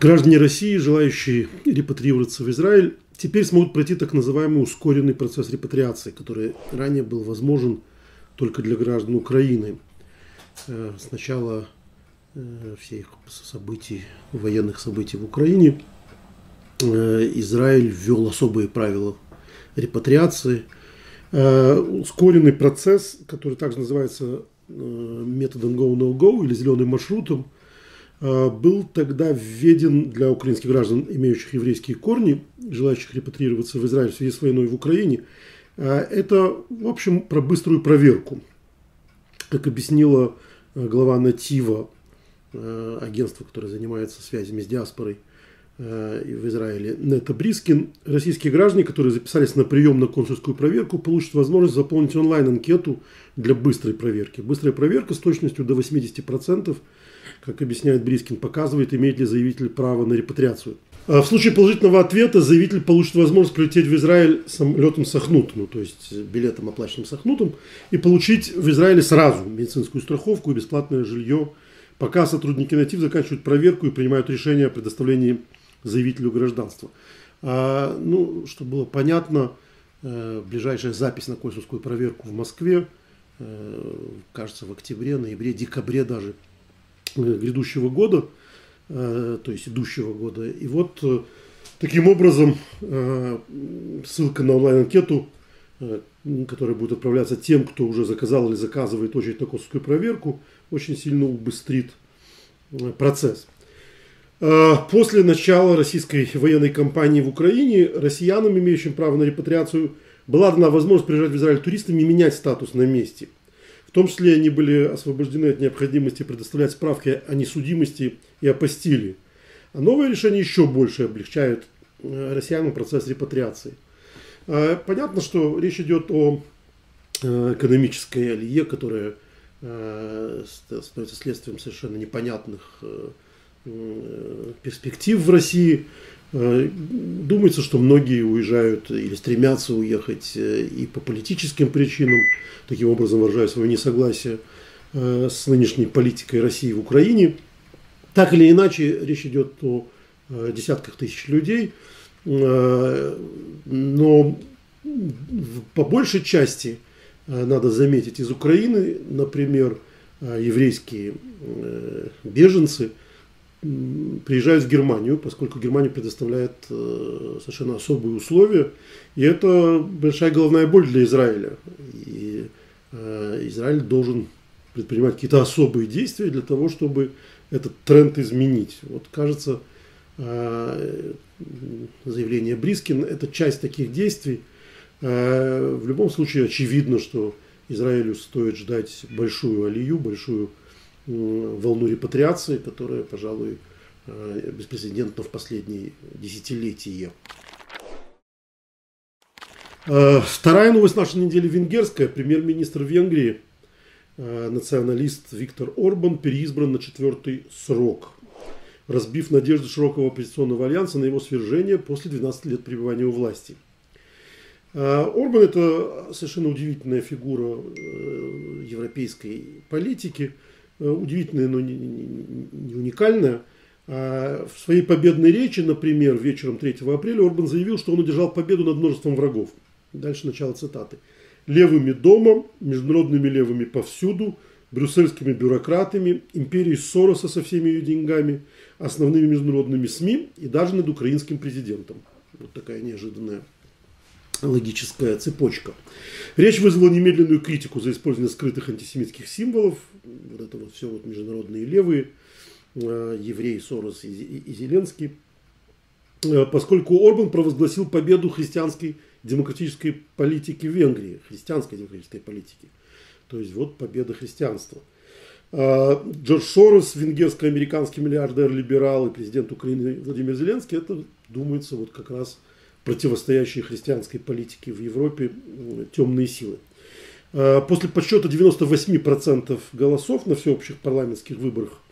Граждане России, желающие репатриироваться в Израиль, теперь смогут пройти так называемый ускоренный процесс репатриации, который ранее был возможен только для граждан Украины. С начала всех событий, военных событий в Украине, Израиль ввел особые правила репатриации. Ускоренный процесс, который также называется методом go-no-go или зеленым маршрутом, был тогда введен для украинских граждан, имеющих еврейские корни, желающих репатрироваться в Израиль в связи с войной в Украине. Это, в общем, про быструю проверку. Как объяснила глава НАТИВа, агентства, которое занимается связями с диаспорой в Израиле, Нета Брискин, российские граждане, которые записались на прием на консульскую проверку, получат возможность заполнить онлайн-анкету для быстрой проверки. Быстрая проверка с точностью до 80%, как объясняет Брискин, показывает, имеет ли заявитель право на репатриацию. В случае положительного ответа заявитель получит возможность прилететь в Израиль самолетом Сахнут, то есть билетом, оплаченным Сахнутом, и получить в Израиле сразу медицинскую страховку и бесплатное жилье, пока сотрудники НАТИВ заканчивают проверку и принимают решение о предоставлении заявителю гражданства. Чтобы было понятно, ближайшая запись на консульскую проверку в Москве, кажется, в октябре, ноябре, декабре даже грядущего года, то есть идущего года. И вот таким образом ссылка на онлайн-анкету, которая будет отправляться тем, кто уже заказал или заказывает очередь на консульскую проверку, очень сильно убыстрит процесс. После начала российской военной кампании в Украине россиянам, имеющим право на репатриацию, была дана возможность приезжать в Израиль туристам и менять статус на месте. В том числе они были освобождены от необходимости предоставлять справки о несудимости и апостиле. А новое решение еще больше облегчает россиянам процесс репатриации. Понятно, что речь идет о экономической алие, которая становится следствием совершенно непонятных перспектив в России. Думается, что многие уезжают или стремятся уехать и по политическим причинам, таким образом выражая свое несогласие с нынешней политикой России в Украине. Так или иначе, речь идет о десятках тысяч людей, но по большей части, надо заметить, из Украины, например, еврейские беженцы приезжают в Германию, поскольку Германия предоставляет совершенно особые условия. И это большая головная боль для Израиля. И Израиль должен предпринимать какие-то особые действия для того, чтобы этот тренд изменить. Вот, кажется, заявление Брискин – это часть таких действий. В любом случае, очевидно, что Израилю стоит ждать большую алию, большую волну репатриации, которая, пожалуй, беспрецедентна в последние десятилетия. Вторая новость нашей недели венгерская. Премьер-министр Венгрии, националист Виктор Орбан, переизбран на 4-й срок, разбив надежды широкого оппозиционного альянса на его свержение после 12 лет пребывания у власти. Орбан – это совершенно удивительная фигура европейской политики, удивительная, но не уникальная. В своей победной речи, например, вечером 3 апреля Орбан заявил, что он одержал победу над множеством врагов. Дальше начало цитаты. «Левыми дома, международными левыми повсюду, брюссельскими бюрократами, империей Сороса со всеми ее деньгами, основными международными СМИ и даже над украинским президентом». Вот такая неожиданная логическая цепочка. Речь вызвала немедленную критику за использование скрытых антисемитских символов. Вот это вот все вот международные левые, евреи, Сорос и Зеленский. Поскольку Орбан провозгласил победу христианской демократической политики в Венгрии. Христианской демократической политики. То есть вот победа христианства. Джордж Сорос, венгерско-американский миллиардер-либерал и президент Украины Владимир Зеленский, это, думается, вот как раз противостоящие христианской политике в Европе темные силы. После подсчета 98% голосов на всеобщих парламентских выборах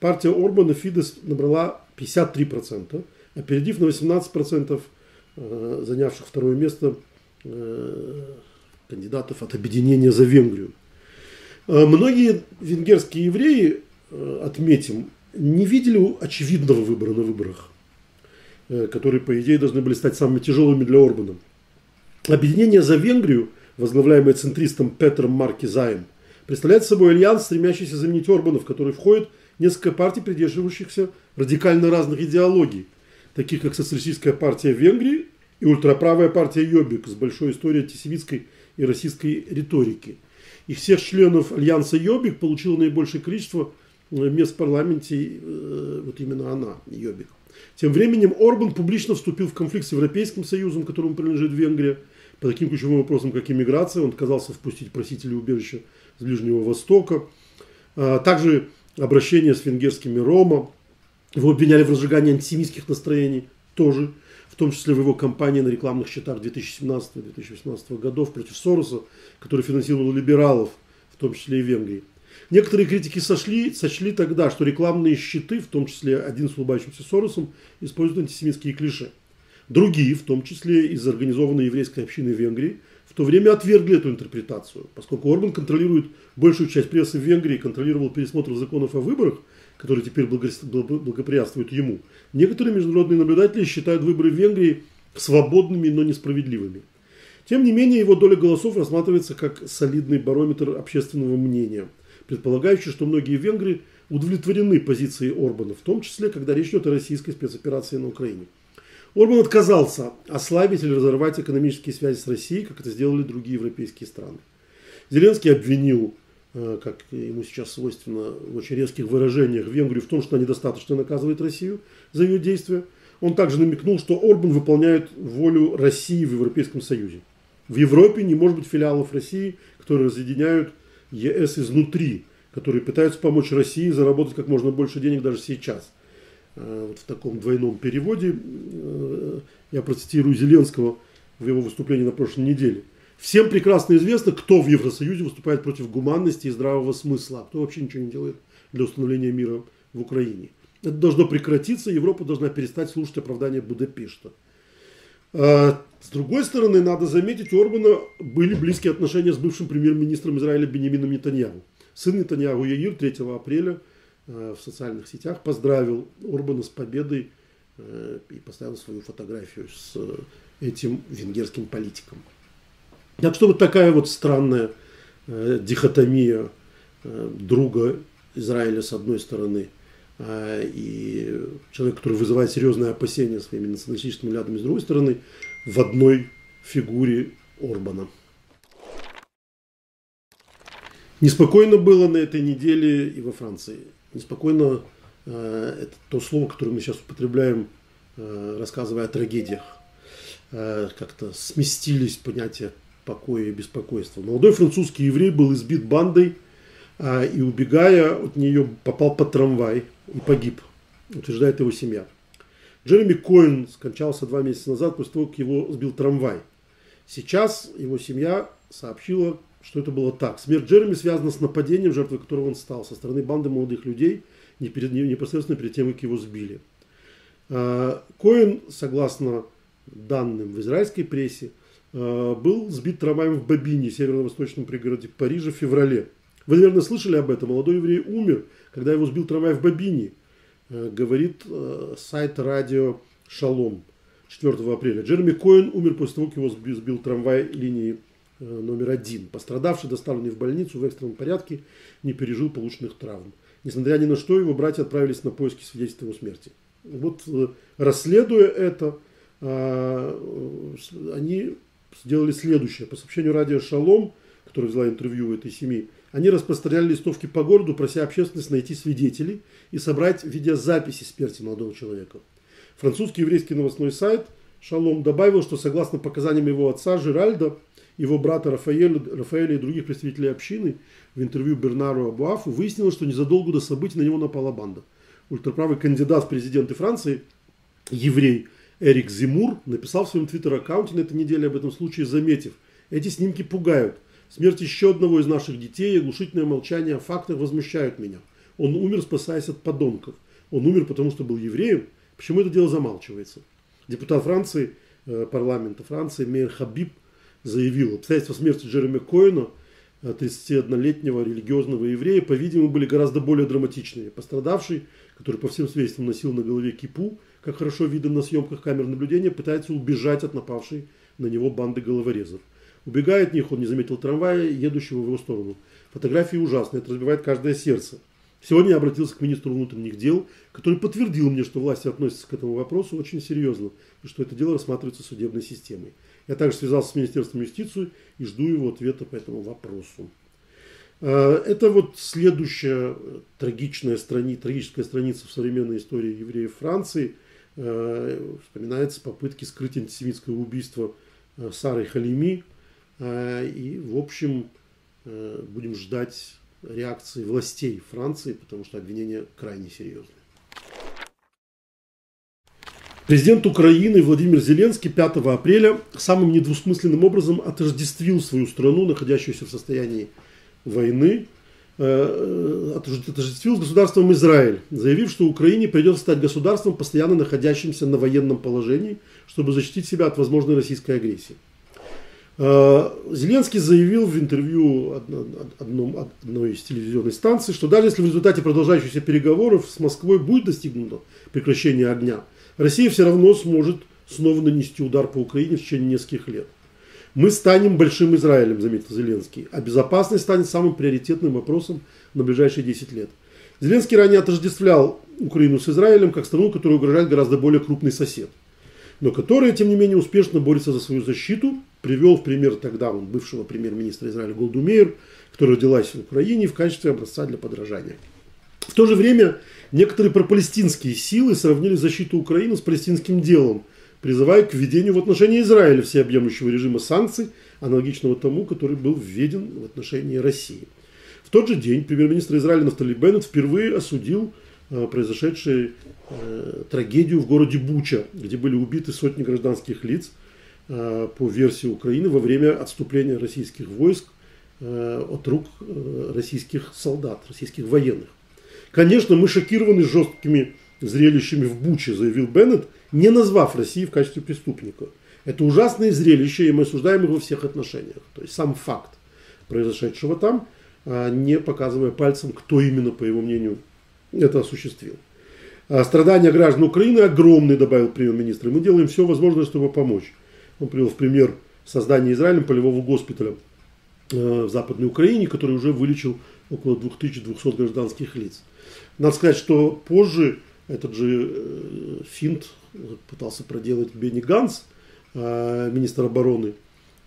партия Орбана Фидес набрала 53%, опередив на 18% занявших второе место кандидатов от объединения за Венгрию. Многие венгерские евреи, отметим, не видели очевидного выбора на выборах, которые, по идее, должны были стать самыми тяжелыми для Орбана. Объединение «За Венгрию», возглавляемое центристом Петром Маркизаем, представляет собой альянс, стремящийся заменить Орбанов, в который входит несколько партий, придерживающихся радикально разных идеологий, таких как социалистическая партия Венгрии и ультраправая партия Йобик с большой историей антисемитской и расистской риторики. И всех членов альянса Йобик получило наибольшее количество мест в парламенте, вот именно она, Йобик. Тем временем Орбан публично вступил в конфликт с Европейским Союзом, которому принадлежит Венгрия, по таким ключевым вопросам, как иммиграция. Он отказался впустить просителей убежища с Ближнего Востока. Также обращение с венгерскими рома. Его обвиняли в разжигании антисемитских настроений тоже, в том числе в его кампании на рекламных счетах 2017-2018 годов против Сороса, который финансировал либералов, в том числе и Венгрии. Некоторые критики сочли тогда, что рекламные щиты, в том числе один с улыбающимся Соросом, используют антисемитские клише. Другие, в том числе из организованной еврейской общины Венгрии, в то время отвергли эту интерпретацию, поскольку Орбан контролирует большую часть прессы в Венгрии, контролировал пересмотр законов о выборах, которые теперь благоприятствуют ему. Некоторые международные наблюдатели считают выборы в Венгрии свободными, но несправедливыми. Тем не менее, его доля голосов рассматривается как солидный барометр общественного мнения, предполагающий, что многие венгры удовлетворены позицией Орбана, в том числе, когда речь идет о российской спецоперации на Украине. Орбан отказался ослабить или разорвать экономические связи с Россией, как это сделали другие европейские страны. Зеленский обвинил, как ему сейчас свойственно в очень резких выражениях, Венгрию в том, что она недостаточно наказывает Россию за ее действия. Он также намекнул, что Орбан выполняет волю России в Европейском Союзе. В Европе не может быть филиалов России, которые разъединяют ЕС изнутри, которые пытаются помочь России заработать как можно больше денег даже сейчас. Вот в таком двойном переводе я процитирую Зеленского в его выступлении на прошлой неделе. Всем прекрасно известно, кто в Евросоюзе выступает против гуманности и здравого смысла, а кто вообще ничего не делает для установления мира в Украине. Это должно прекратиться, Европа должна перестать слушать оправдания Будапешта. С другой стороны, надо заметить, у Орбана были близкие отношения с бывшим премьер-министром Израиля Беньямином Нетаньяху. Сын Нетаньяху Яир 3 апреля в социальных сетях поздравил Орбана с победой и поставил свою фотографию с этим венгерским политиком. Так что вот такая вот странная дихотомия друга Израиля с одной стороны и человек, который вызывает серьезные опасения своими националистическими взглядами с другой стороны, в одной фигуре Орбана. Неспокойно было на этой неделе и во Франции. Неспокойно это то слово, которое мы сейчас употребляем, рассказывая о трагедиях. Как-то сместились понятия покоя и беспокойства. Молодой французский еврей был избит бандой и, убегая от нее, попал под трамвай и погиб, утверждает его семья. Джереми Коэн скончался 2 месяца назад после того, как его сбил трамвай. Сейчас его семья сообщила, что это было так. Смерть Джереми связана с нападением, жертвой которого он стал, со стороны банды молодых людей, непосредственно перед тем, как его сбили. Коэн, согласно данным в израильской прессе, был сбит трамваем в Бобине, северо-восточном пригороде Парижа, в феврале. Вы, наверное, слышали об этом. Молодой еврей умер, когда его сбил трамвай в Бобине, говорит сайт радио «Шалом» 4 апреля. Джереми Коэн умер после того, как его сбил трамвай линии номер 1. Пострадавший, доставленный в больницу в экстренном порядке, не пережил полученных травм. Несмотря ни на что, его братья отправились на поиски свидетельств его смерти. Вот, расследуя это, они сделали следующее. По сообщению радио «Шалом», которая взяла интервью у этой семьи, они распространяли листовки по городу, прося общественность найти свидетелей и собрать видеозаписи смерти молодого человека. Французский еврейский новостной сайт «Шалом» добавил, что согласно показаниям его отца Жеральда, его брата Рафаэля и других представителей общины, в интервью Бернару Абуафу выяснилось, что незадолго до событий на него напала банда. Ультраправый кандидат в президенты Франции, еврей Эрик Зимур, написал в своем твиттер-аккаунте на этой неделе об этом случае, заметив: «Эти снимки пугают. Смерть еще одного из наших детей и оглушительное молчание о фактах возмущают меня. Он умер, спасаясь от подонков. Он умер, потому что был евреем. Почему это дело замалчивается?» Депутат Франции, парламента Франции Мейер Хабиб заявил: обстоятельства смерти Джереми Коэна 31-летнего религиозного еврея, по-видимому, были гораздо более драматичные. Пострадавший, который по всем свидетельствам носил на голове кипу, как хорошо видно на съемках камер наблюдения, пытается убежать от напавшей на него банды головорезов. Убегая от них, он не заметил трамвая, едущего в его сторону. Фотографии ужасные, это разбивает каждое сердце. Сегодня я обратился к министру внутренних дел, который подтвердил мне, что власти относятся к этому вопросу очень серьезно и что это дело рассматривается судебной системой. Я также связался с Министерством юстиции и жду его ответа по этому вопросу. Это вот следующая трагическая страница в современной истории евреев Франции. Вспоминаются попытки скрыть антисемитское убийство Сары Халими. И, в общем, будем ждать реакции властей Франции, потому что обвинения крайне серьезные. Президент Украины Владимир Зеленский 5 апреля самым недвусмысленным образом отождествил свою страну, находящуюся в состоянии войны, отождествил с государством Израиль, заявив, что Украине придется стать государством, постоянно находящимся на военном положении, чтобы защитить себя от возможной российской агрессии. Зеленский заявил в интервью одной из телевизионных станций, что даже если в результате продолжающихся переговоров с Москвой будет достигнуто прекращение огня, Россия все равно сможет снова нанести удар по Украине в течение нескольких лет. «Мы станем большим Израилем», — заметил Зеленский, «а безопасность станет самым приоритетным вопросом на ближайшие 10 лет». Зеленский ранее отождествлял Украину с Израилем как страну, которая угрожает гораздо более крупный сосед, но которая, тем не менее, успешно борется за свою защиту. Привел в пример тогда он бывшего премьер-министра Израиля Голду Меир, которая родилась в Украине в качестве образца для подражания. В то же время некоторые пропалестинские силы сравнили защиту Украины с палестинским делом, призывая к введению в отношении Израиля всеобъемлющего режима санкций, аналогичного тому, который был введен в отношении России. В тот же день премьер-министр Израиля Нафтали Беннет впервые осудил произошедшую трагедию в городе Буча, где были убиты сотни гражданских лиц по версии Украины во время отступления российских войск от рук российских солдат, российских военных. «Конечно, мы шокированы жесткими зрелищами в Буче», — заявил Беннет, не назвав Россию в качестве преступника. «Это ужасное зрелище, и мы осуждаем его во всех отношениях». То есть сам факт произошедшего там, не показывая пальцем, кто именно, по его мнению, это осуществил. «Страдания граждан Украины огромны», — добавил премьер-министр. «Мы делаем все возможное, чтобы помочь». Он привел в пример создание Израилем полевого госпиталя в Западной Украине, который уже вылечил около 2200 гражданских лиц. Надо сказать, что позже этот же финт пытался проделать Бенни Ганс, министр обороны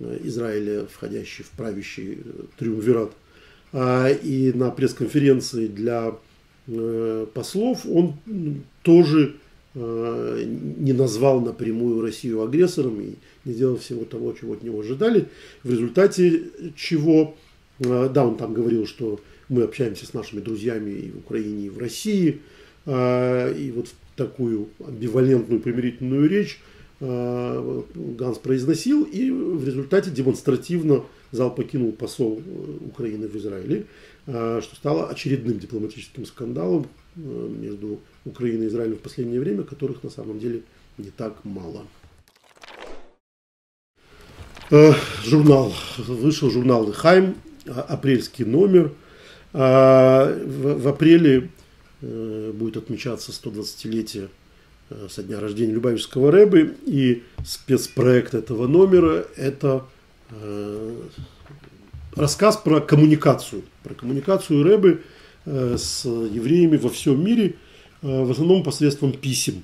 Израиля, входящий в правящий триумвират. И на пресс-конференции для послов он тоже не назвал напрямую Россию агрессором и не сделал всего того, чего от него ожидали, в результате чего, да, он там говорил, что мы общаемся с нашими друзьями и в Украине, и в России, и вот такую амбивалентную примирительную речь Ганс произносил, и в результате демонстративно зал покинул посол Украины в Израиле, что стало очередным дипломатическим скандалом между Украины и Израиля в последнее время, которых на самом деле не так мало. Вышел журнал «Лехаим», апрельский номер. В апреле будет отмечаться 120-летие со дня рождения Любавичского Ребе, и спецпроект этого номера – это рассказ про коммуникацию Ребе с евреями во всем мире, в основном посредством писем.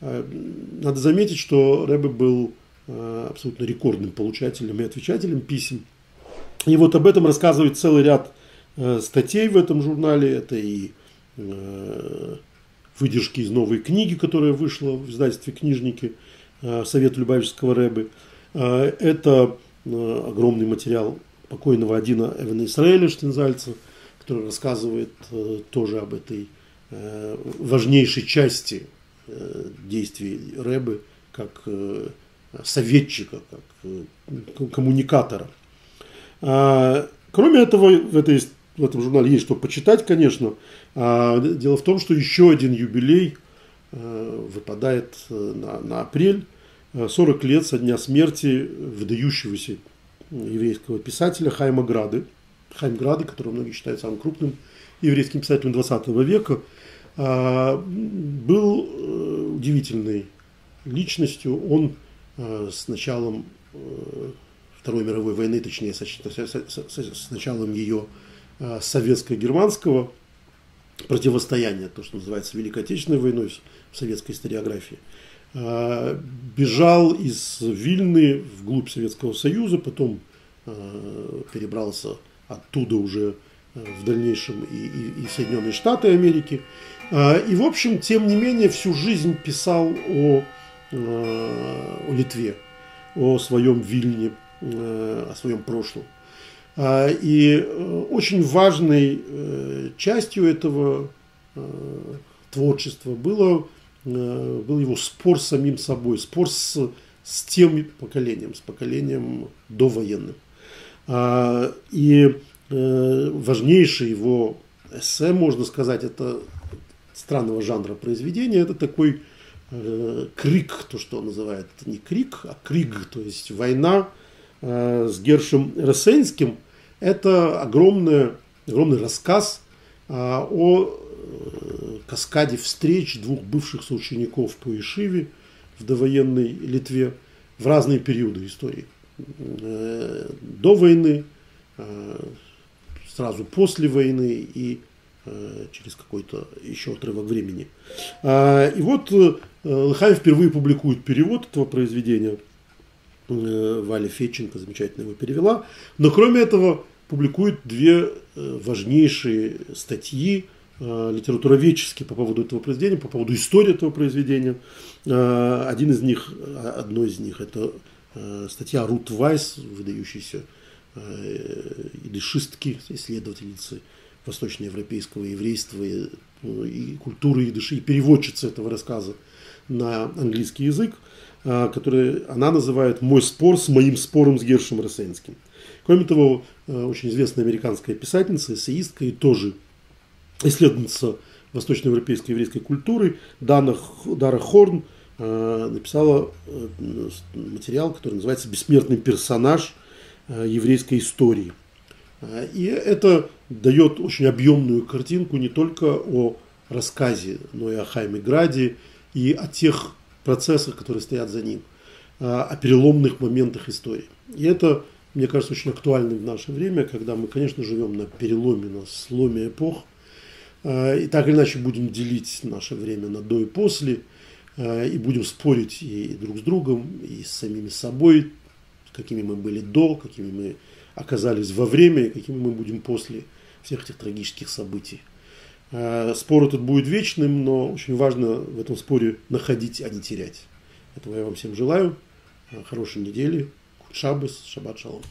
Надо заметить, что Ребе был абсолютно рекордным получателем и отвечателем писем. И вот об этом рассказывает целый ряд статей в этом журнале. Это и выдержки из новой книги, которая вышла в издательстве «Книжники», «Совет Любавичского Ребе». Это огромный материал покойного Адина Эвена Исраэля Штейнзальца, который рассказывает тоже об этой важнейшей части действий Ребе как советчика, как коммуникатора. Кроме этого, в этом журнале есть что почитать, конечно. Дело в том, что еще один юбилей выпадает на апрель. 40 лет со дня смерти выдающегося еврейского писателя Хайма Грады, Хайм Града, который многие считают самым крупным еврейским писателем 20 века, был удивительной личностью. Он с началом Второй мировой войны, точнее, с началом ее советско-германского противостояния, то, что называется Великой Отечественной войной в советской историографии, бежал из Вильны вглубь Советского Союза, потом перебрался оттуда уже в дальнейшем и Соединенные Штаты Америки. И, в общем, тем не менее, всю жизнь писал о Литве, о своем Вильне, о своем прошлом. И очень важной частью этого творчества был его спор с самим собой, спор с тем поколением, с поколением довоенным. И важнейшее его эссе, можно сказать, это странного жанра произведения, это такой крик, то, что он называет, это не крик, а криг, то есть война с Гершем Рассенским. Это огромный рассказ о каскаде встреч двух бывших соучеников по Ишиве в довоенной Литве в разные периоды истории. До войны, сразу после войны и через какой-то еще отрывок времени. И вот Лехаим впервые публикует перевод этого произведения. Валя Фетченко замечательно его перевела. Но кроме этого публикует две важнейшие статьи литературоведческие по поводу этого произведения, по поводу истории этого произведения. Одно из них это статья Рут Вайс, выдающейся идышистки, исследовательницы восточноевропейского еврейства и культуры идыши, и переводчицы этого рассказа на английский язык, который она называет «Мой спор с моим спором с Гершем Рассенским». Кроме того, очень известная американская писательница, эссеистка и тоже исследовательница восточноевропейской еврейской культуры Дара Хорн написала материал, который называется «Бессмертный персонаж еврейской истории». И это дает очень объемную картинку не только о рассказе, но и о Хайме Граде, и о тех процессах, которые стоят за ним, о переломных моментах истории. И это, мне кажется, очень актуально в наше время, когда мы, конечно, живем на переломе, на сломе эпох, и так или иначе будем делить наше время на до и после, и будем спорить и друг с другом, и с самими собой, какими мы были до, какими мы оказались во время, и какими мы будем после всех этих трагических событий. Спор этот будет вечным, но очень важно в этом споре находить, а не терять. Этого я вам всем желаю. Хорошей недели. Куд шаббос, шаббат шалом.